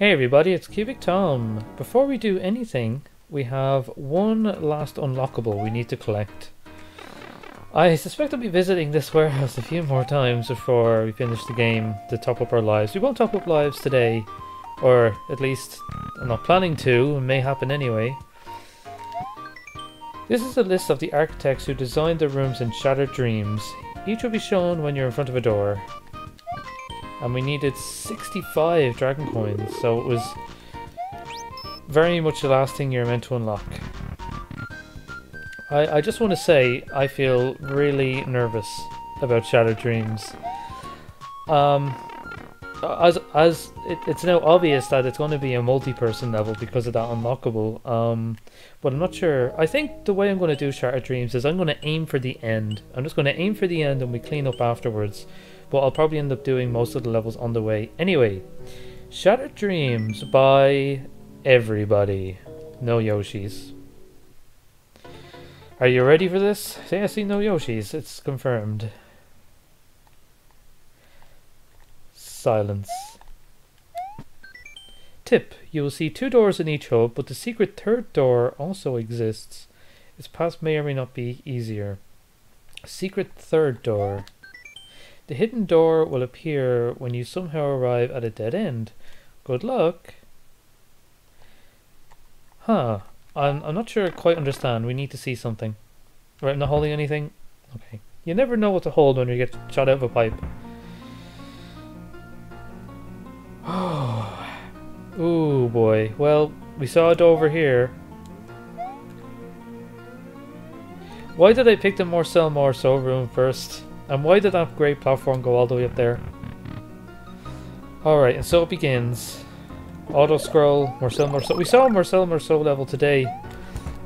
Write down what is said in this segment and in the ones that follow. Hey everybody, it's QubicTom. Before we do anything, we have one last unlockable we need to collect. I suspect I'll be visiting this warehouse a few more times before we finish the game to top up our lives. We won't top up lives today, or at least I'm not planning to. It may happen anyway. This is a list of the architects who designed the rooms in Shadow Dreams. Each will be shown when you're in front of a door. And we needed 65 dragon coins, so it was very much the last thing you're meant to unlock. I just want to say I feel really nervous about Shadow Dreams. It's now obvious that it's going to be a multi-person level because of that unlockable, but I'm not sure. I think the way I'm going to do Shattered Dreams is I'm going to aim for the end. I'm just going to aim for the end and we clean up afterwards, but I'll probably end up doing most of the levels on the way. Anyway, Shattered Dreams by everybody. No Yoshis. Are you ready for this? Say I see no Yoshis, it's confirmed. Silence. Tip: you will see two doors in each hub, but the secret third door also exists. Its path may or may not be easier. Secret third door. The hidden door will appear when you somehow arrive at a dead end. Good luck. Huh. I'm not sure I quite understand. We need to see something. Right, I'm not holding anything? Okay. You never know what to hold when you get shot out of a pipe. Ooh boy, well, we saw it over here. Why did I pick the Marcel Morceau room first? And why did that great platform go all the way up there? Alright, and so it begins. Auto scroll, Marcel Morceau. We saw Marcel Morceau level today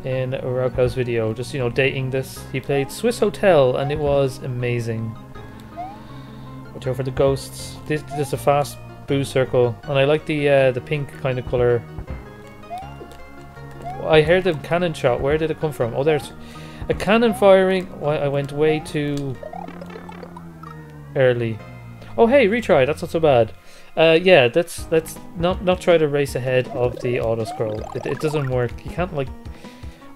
in Rauko's video, just, you know, dating this. He played Swiss Hotel and it was amazing. Watch out for the ghosts. This is a fast boo circle, and I like the pink kind of color. I heard the cannon shot. Where did it come from? Oh, there's a cannon firing. I went way too early. Oh hey, retry. That's not so bad. Yeah, let's not try to race ahead of the auto scroll. It doesn't work. You can't, like,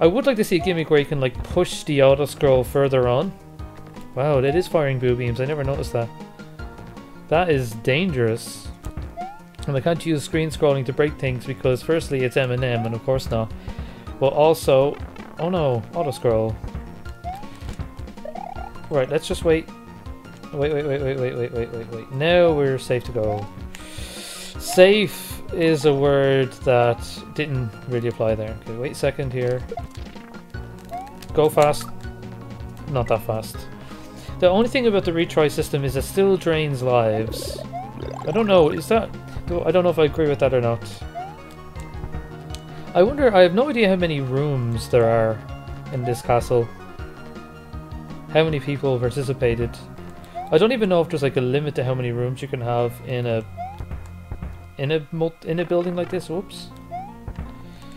I would like to see a gimmick where you can, like, push the auto scroll further on. Wow, that is firing boo beams. I never noticed that. That is dangerous. And I can't use screen scrolling to break things because firstly it's M&M and of course not. But also, oh no, auto scroll. Right, let's just wait. Wait. Now we're safe to go. Safe is a word that didn't really apply there. Okay, wait a second here. Go fast. Not that fast. The only thing about the retry system is it still drains lives. I don't know, is that... I don't know if I agree with that or not. I wonder, I have no idea how many rooms there are in this castle. How many people participated. I don't even know if there's like a limit to how many rooms you can have in a building like this. Whoops.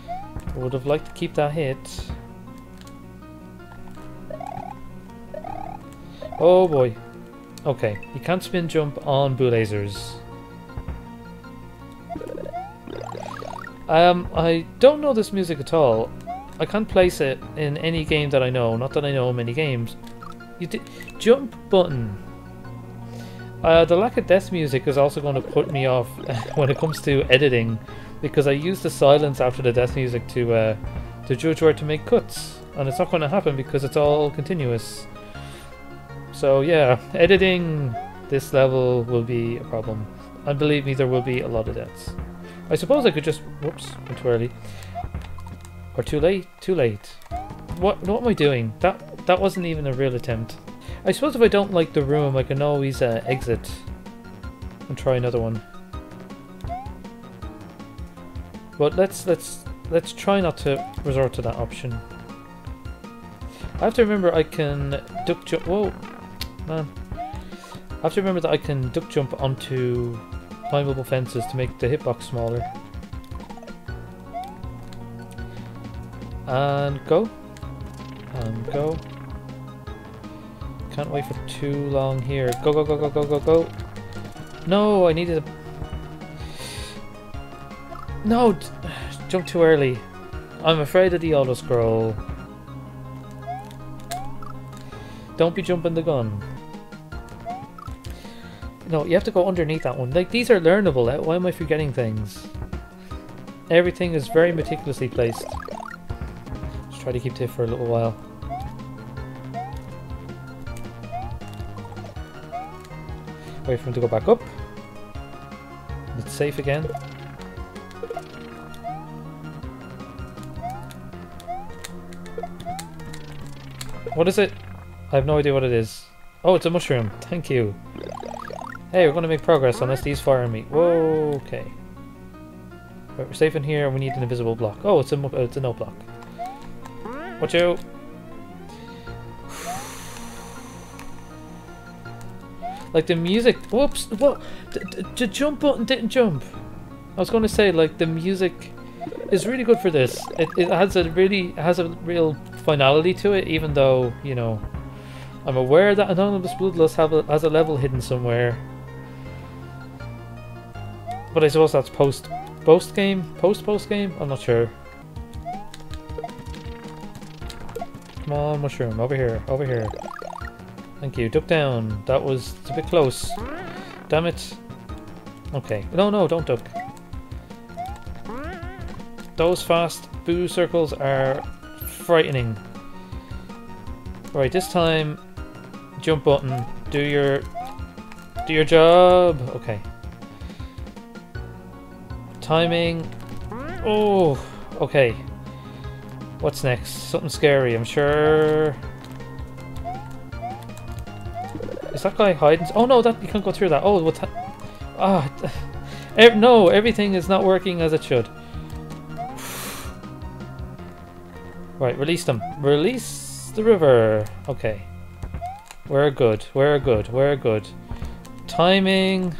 I would have liked to keep that hit. Oh boy. Okay, you can't spin jump on boo lasers. I don't know this music at all. I can't place it in any game that I know. Not that I know many games. Jump button. The lack of death music is also going to put me off when it comes to editing, because I use the silence after the death music to judge where to make cuts, and it's not going to happen because it's all continuous. So yeah, editing this level will be a problem, and believe me, there will be a lot of deaths. I suppose I could just... whoops, went too early. Or too late? Too late. What am I doing? That wasn't even a real attempt. I suppose if I don't like the room, I can always exit and try another one. But let's try not to resort to that option. I have to remember I can duck jump... whoa! Man. I have to remember that I can duck jump onto... climbable fences to make the hitbox smaller. And go. And go. Can't wait for too long here. Go. No, I needed a... No! Jump too early. I'm afraid of the auto-scroll. Don't be jumping the gun. No, you have to go underneath that one. Like, these are learnable. Why am I forgetting things? Everything is very meticulously placed. Just try to keep it for a little while. Wait for him to go back up. It's safe again. What is it? I have no idea what it is. Oh, it's a mushroom. Thank you. Hey, we're going to make progress unless these fire me. Whoa, okay. Right, we're safe in here and we need an invisible block. Oh, it's a no block. Watch out. Like the music, whoops, what? The jump button didn't jump. I was going to say, like, the music is really good for this. It has a real finality to it, even though, you know, I'm aware that Anonymous Bloodlust has a level hidden somewhere. But I suppose that's post-game? I'm not sure. Come on, mushroom, over here, over here. Thank you. Duck down. That was a bit close. Damn it. Okay. No, don't duck. Those fast boo circles are frightening. Right, this time, jump button. Do your job. Okay. Timing. Oh. Okay. What's next? Something scary, I'm sure. Is that guy hiding? Oh no, that you can't go through that. Oh, what's that? Ah, no, everything is not working as it should. Right, release them. Release the river. Okay. We're good. Timing.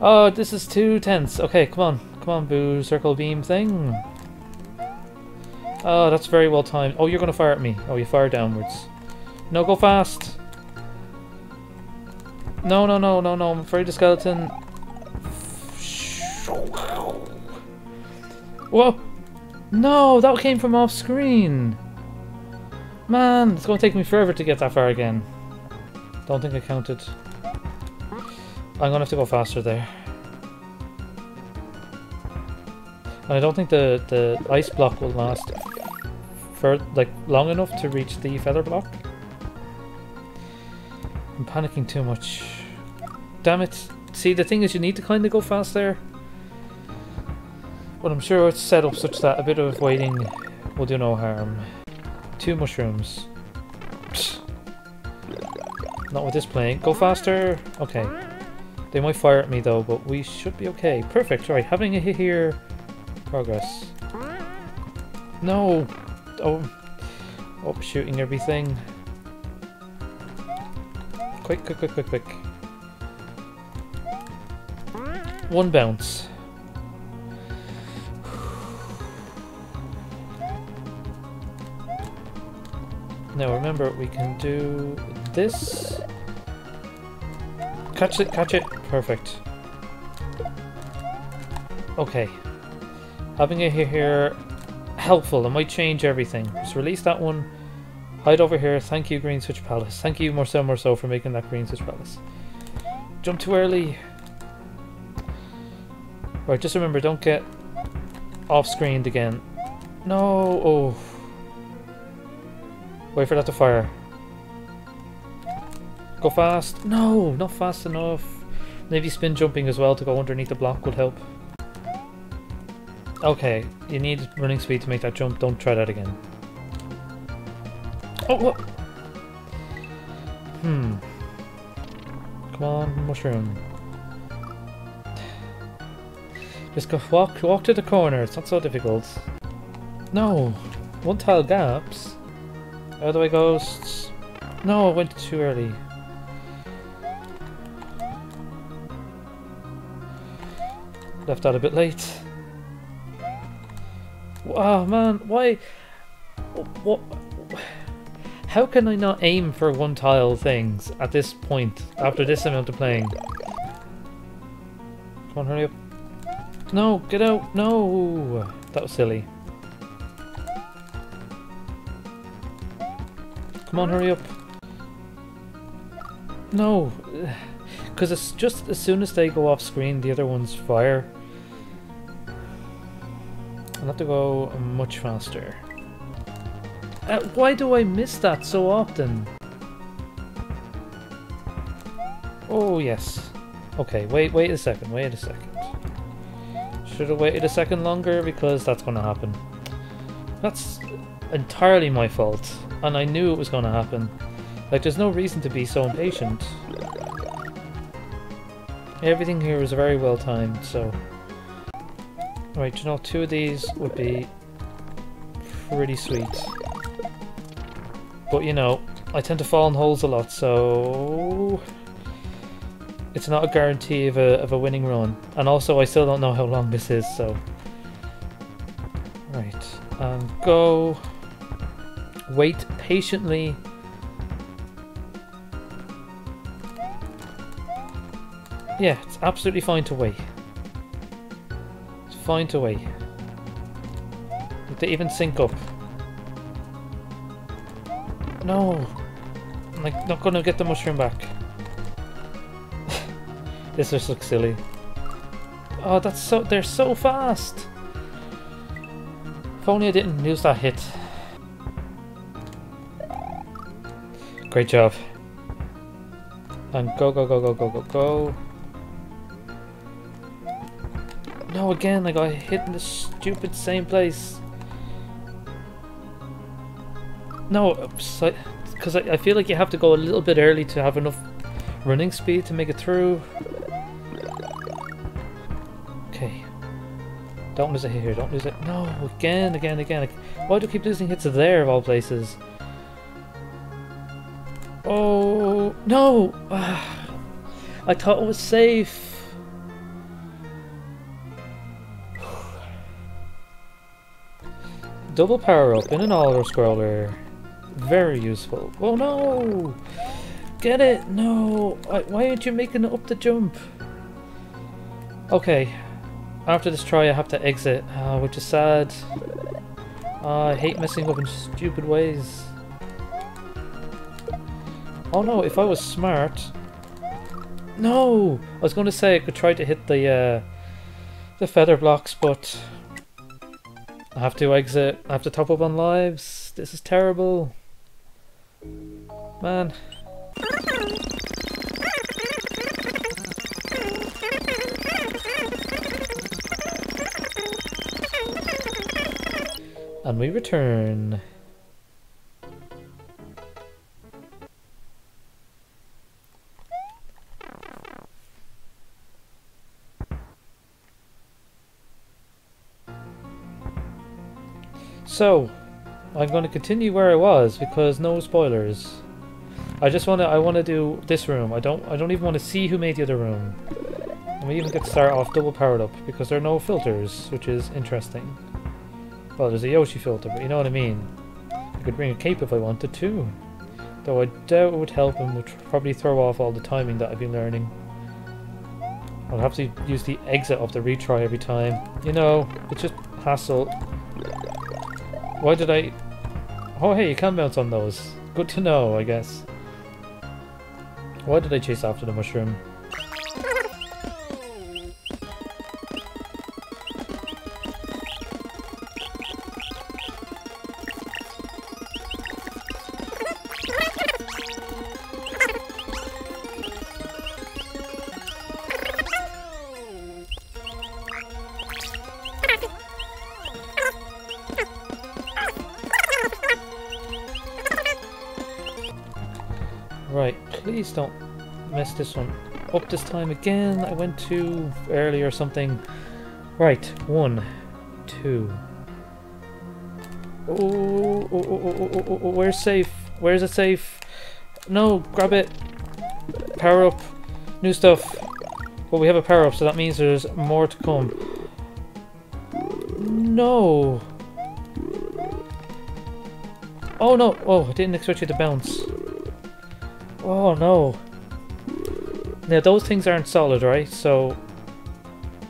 Oh, this is too tense. Okay, come on, boo, circle beam thing. Oh, that's very well timed. Oh, you're gonna fire at me. Oh, you fire downwards. No, go fast. No, I'm afraid the skeleton... Whoa! No, that came from off screen! Man, it's going to take me forever to get that far again. Don't think I counted. I'm going to have to go faster there. And I don't think the ice block will last for, like, long enough to reach the feather block. I'm panicking too much. Damn it. See, the thing is, you need to kind of go fast there. But I'm sure it's set up such that a bit of waiting will do no harm. 2 mushrooms. Psst. Not with this plane. Go faster. Okay. They might fire at me though, but we should be okay. Perfect. Right. Having a hit here. Progress. No. Oh. Up shooting everything. Quick. 1 bounce. Now remember, we can do this. Catch it. Perfect. Okay. Having it here, helpful. It might change everything. Just release that one. Hide over here. Thank you, Green Switch Palace. Thank you, Marcel Morceau, for making that Green Switch Palace. Jump too early. Right, just remember, don't get off-screened again. No. Oh. Wait for that to fire. Go fast. No, not fast enough. Maybe spin jumping as well to go underneath the block would help. Okay, you need running speed to make that jump. Don't try that again. Oh, what? Come on, mushroom. Just go walk to the corner. It's not so difficult. No. 1 tile gaps. Out of the way, ghosts. No, I went too early. Left out a bit late. Oh man, why? What? How can I not aim for 1 tile things at this point, after this amount of playing? Come on, hurry up. No, get out! No! That was silly. Come on, hurry up. No! Because it's just as soon as they go off screen, the other ones fire. I'll have to go much faster. Why do I miss that so often? Oh, yes. Okay, wait a second, Should have waited a second longer because that's going to happen. That's entirely my fault. And I knew it was going to happen. Like, there's no reason to be so impatient. Everything here is very well timed, so... Alright, you know, two of these would be pretty sweet. But, you know, I tend to fall in holes a lot, so... It's not a guarantee of a winning run. And also, I still don't know how long this is, so... Right. Go... Wait patiently. Yeah, it's absolutely fine to wait. It's fine to wait. They even sync up. No! I'm like, not gonna get the mushroom back. This just looks silly. Oh, that's so... They're so fast! If only I didn't lose that hit. Great job. And go, go, go, go, go, go, go. No, again, I got hit in the stupid same place. No, because I feel like you have to go a little bit early to have enough running speed to make it through. Okay. Don't lose a hit here, don't lose it. No, again. Why do I keep losing hits there of all places? Oh, no! I thought it was safe. Double power up in an auto scroller. Very useful. Oh no! Get it! No! Why aren't you making it up the jump? Okay. After this try I have to exit, which is sad. I hate messing up in stupid ways. Oh no, if I was smart... No! I was going to say I could try to hit the feather blocks, but... I have to exit. I have to top up on lives. This is terrible. Man. And we return. So, I'm going to continue where I was because no spoilers. I want to do this room. I don't even want to see who made the other room. And we even get to start off double powered up because there are no filters, which is interesting. Well, there's a Yoshi filter, but you know what I mean. I could bring a cape if I wanted to. Though I doubt it would help and would probably throw off all the timing that I've been learning. I'll have to use the exit of the retry every time. You know, it's just hassle. Why did I... Oh hey, you can bounce on those. Good to know, I guess. Why did I chase after the mushroom? Please don't mess this one up this time again. I went too early or something. Right, 1, 2. Oh, where's safe? Where's it safe? No, grab it. Power up. New stuff. Well, we have a power up, so that means there's more to come. No. Oh no. Oh, I didn't expect you to bounce. Oh no! Now those things aren't solid, right? So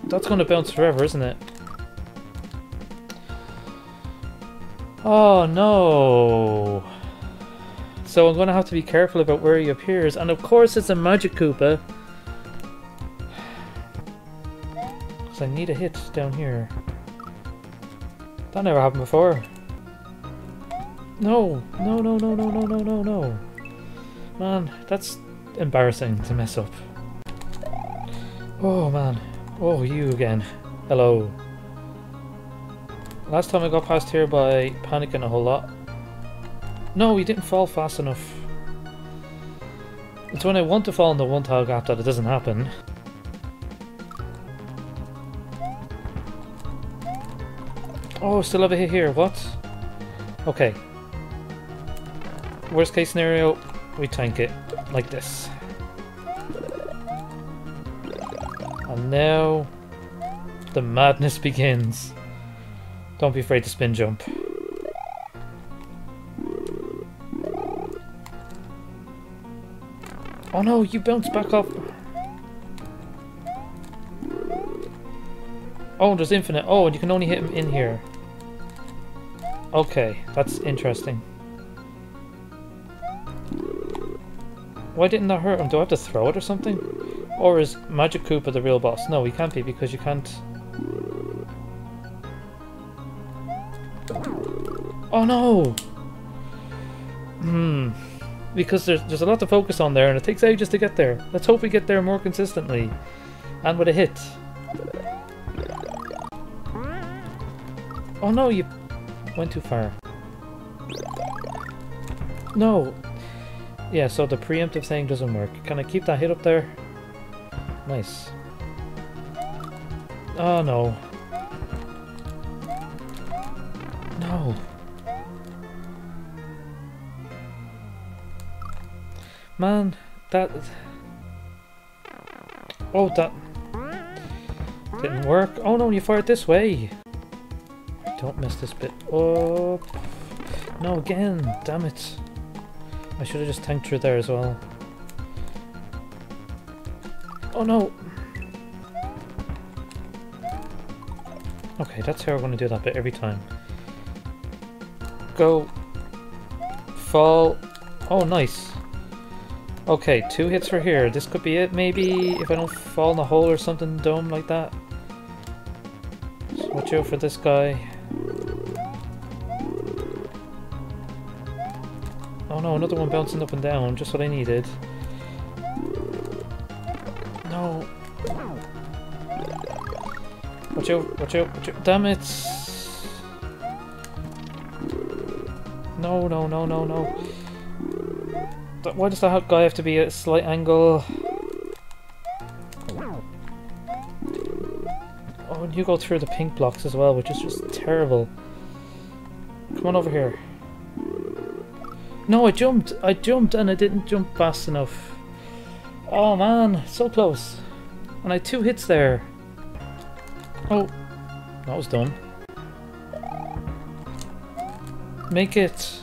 That's gonna bounce forever, isn't it? Oh no! So I'm gonna have to be careful about where he appears, and of course it's a Magic Koopa. Cause I need a hit down here. That never happened before. No! No! No! No! No! No! No! No! No! Man, that's embarrassing to mess up. Oh man. Oh, you again. Hello. Last time I got past here by panicking a whole lot. No, he didn't fall fast enough. It's when I want to fall in the one tile gap that it doesn't happen. Oh, still have a hit here. What? Okay. Worst case scenario, we tank it. Like this. And now the madness begins. Don't be afraid to spin jump. Oh no, you bounce back off. Oh, there's infinite. Oh, and you can only hit him in here. Okay, that's interesting. Why didn't that hurt him? Do I have to throw it or something? Or is Magic Koopa the real boss? No, he can't be because you can't... Oh no! Because there's a lot to focus on there and it takes ages to get there. Let's hope we get there more consistently. And with a hit. Oh no, you went too far. No! Yeah, so the preemptive thing doesn't work. Can I keep that hit up there? Nice. Oh no. No. Man, that... Oh, that... didn't work. Oh no, you fired this way. Don't mess this bit up. No, again. Damn it. I should have just tanked through there as well. Oh no! Okay, that's how we're going to do that bit every time. Go. Fall. Oh, nice. Okay, 2 hits for here. This could be it, maybe, if I don't fall in a hole or something dumb like that. So watch out for this guy. Oh no, another one bouncing up and down, just what I needed. No. Watch out, watch out, watch out. Damn it! No, no, no, no, no. Why does that guy have to be at a slight angle? Oh, and you go through the pink blocks as well, which is just terrible. Come on over here. No, I jumped and I didn't jump fast enough. Oh man, so close. And I had 2 hits there. Oh, that was dumb. Make it.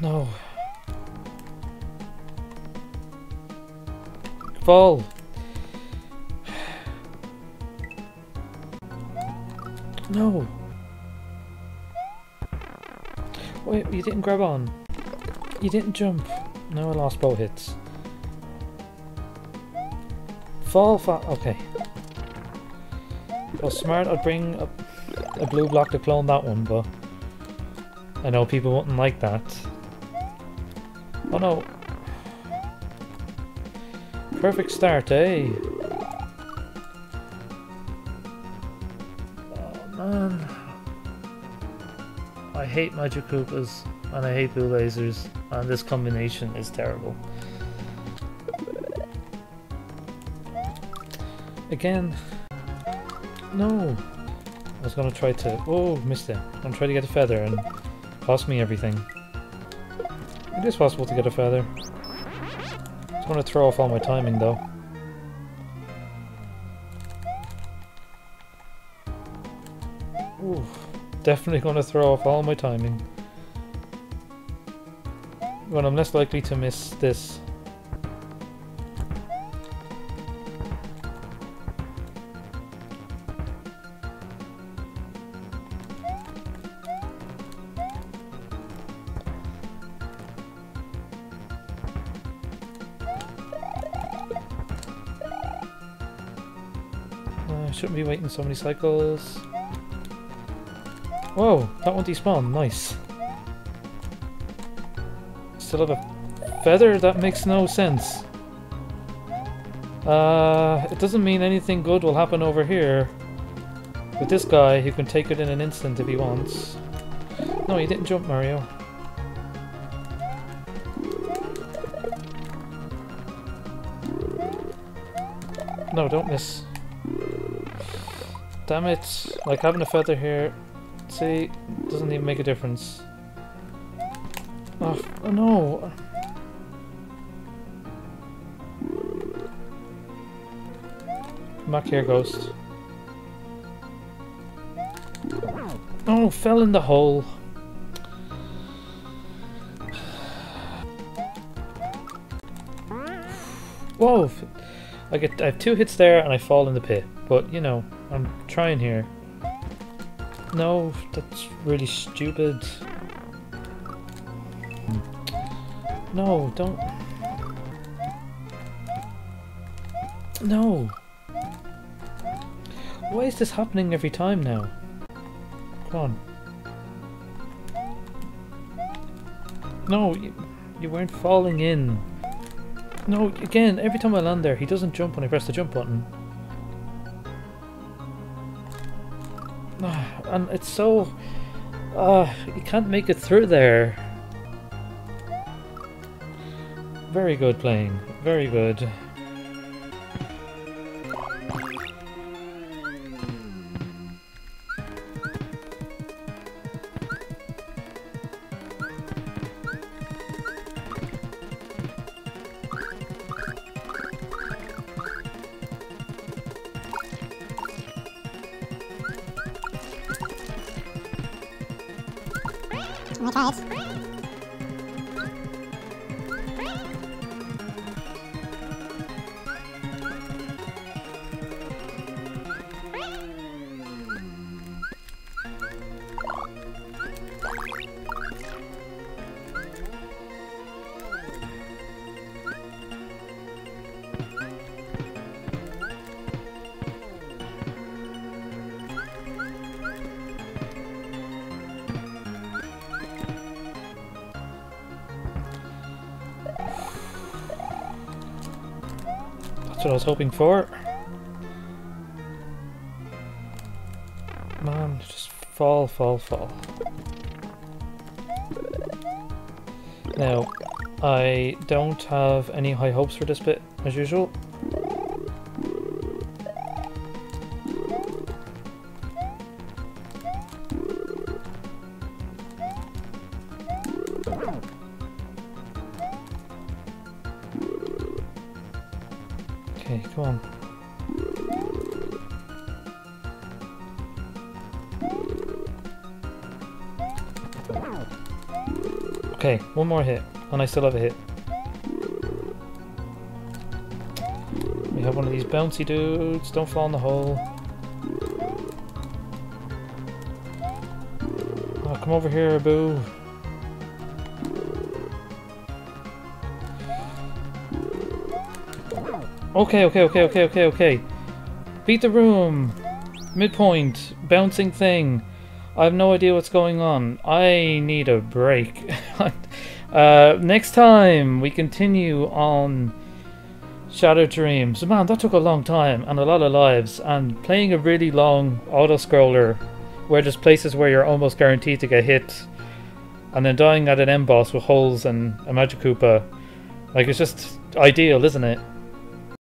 No. Fall. No. Wait, you didn't grab on. You didn't jump. No, I lost both hits. Fall, fall. Okay. Well, smart, I'd bring a blue block to clone that one, but I know people wouldn't like that. Oh no. Perfect start, eh? I hate Magic Koopas and I hate blue lasers, and this combination is terrible. Again. No. I was gonna try to... Oh, missed it. I'm trying to get a feather and cost me everything. It is possible to get a feather. It's gonna throw off all my timing though. Ooh. Definitely going to throw off all my timing. When I'm less likely to miss this. shouldn't be waiting so many cycles. Whoa, that one despawned, nice. Still have a feather? That makes no sense. It doesn't mean anything good will happen over here. With this guy, who can take it in an instant if he wants. No, he didn't jump, Mario. No, don't miss. Damn it. Like, having a feather here, see, doesn't even make a difference. Oh no! I'm back here, ghost. Oh, fell in the hole. Whoa! I have 2 hits there and I fall in the pit. But, you know, I'm trying here. No, that's really stupid. No, don't. No. Why is this happening every time now? Come on. No, you weren't falling in. No, again, every time I land there, he doesn't jump when I press the jump button. And it's so... you can't make it through there. Very good playing. Very good. What I was hoping for. Man, just fall, fall, fall. Now, I don't have any high hopes for this bit, as usual. Okay, one more hit, and I still have a hit. We have one of these bouncy dudes, don't fall in the hole. Oh, come over here, boo. Okay. Beat the room! Midpoint, bouncing thing. I have no idea what's going on. I need a break. Next time we continue on Shadow Dreams. Man, that took a long time and a lot of lives, and playing a really long auto-scroller where there's places where you're almost guaranteed to get hit and then dying at an end boss with holes and a Magic Koopa. Like, it's just ideal, isn't it?